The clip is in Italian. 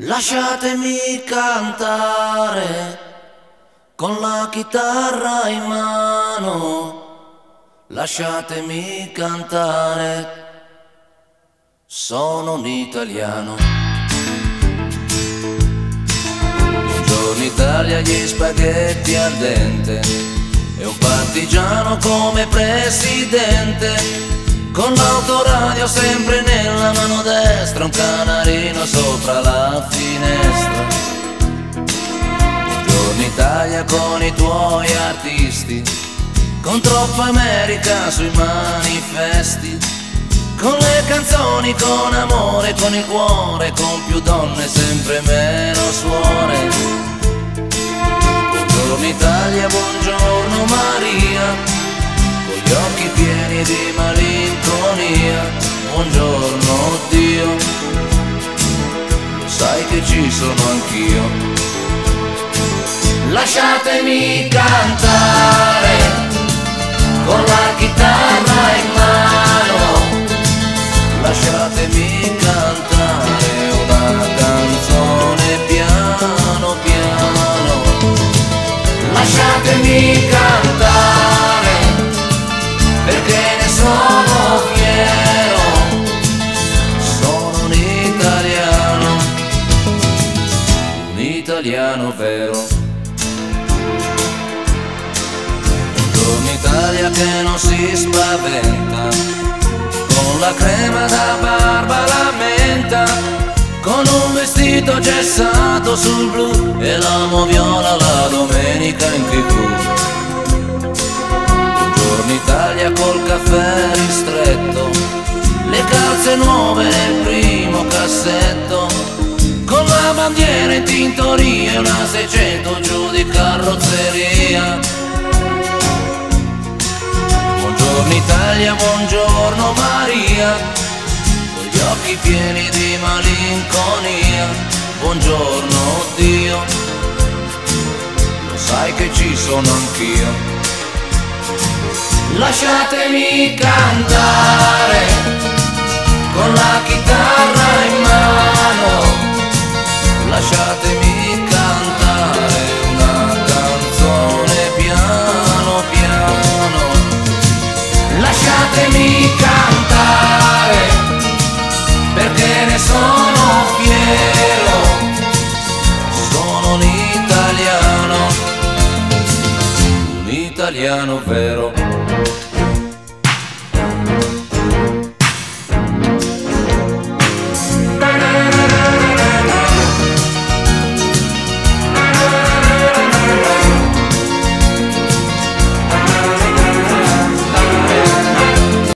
Lasciatemi cantare con la chitarra in mano, lasciatemi cantare, sono un italiano. Buongiorno Italia, gli spaghetti al dente e un partigiano come presidente, con l'autoradio sempre nella mano destra, un canarino sopra la finestra. Buongiorno Italia con i tuoi artisti, con troppa America sui manifesti, con le canzoni, con amore, con il cuore, con più donne e sempre meno suore. Buongiorno Italia, buongiorno Maria, con gli occhi pieni di malinconia. Buongiorno Dio, lo sai che ci sono anch'io. Lasciatemi cantare con la chitarra in mano, lasciatemi cantare una canzone piano piano, lasciatemi cantare perché ne sono fiero, sono un italiano vero. Buongiorno Italia che non si spaventa, con la crema da barba la menta, con un vestito gessato sul blu e l'amo viola la domenica in tv. Italia col caffè ristretto, le calze nuove nel primo cassetto, con la bandiera in tintoria e una 600 giù di carrozzeria. Buongiorno Italia, buongiorno Maria, con gli occhi pieni di malinconia. Buongiorno Dio, lo sai che ci sono anch'io. Lasciatemi cantare con la chitarra in mano, lasciatemi cantare una canzone piano piano, lasciatemi cantare perché ne sono fiero, sono un italiano vero.